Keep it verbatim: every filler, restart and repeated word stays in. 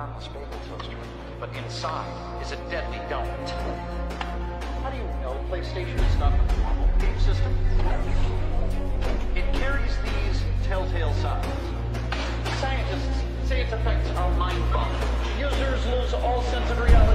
harmless bagel toaster, but inside is a deadly donut. How do you know PlayStation is not a normal game system? It carries these telltale signs. Scientists say its effects are mind-boggling. Users lose all sense of reality.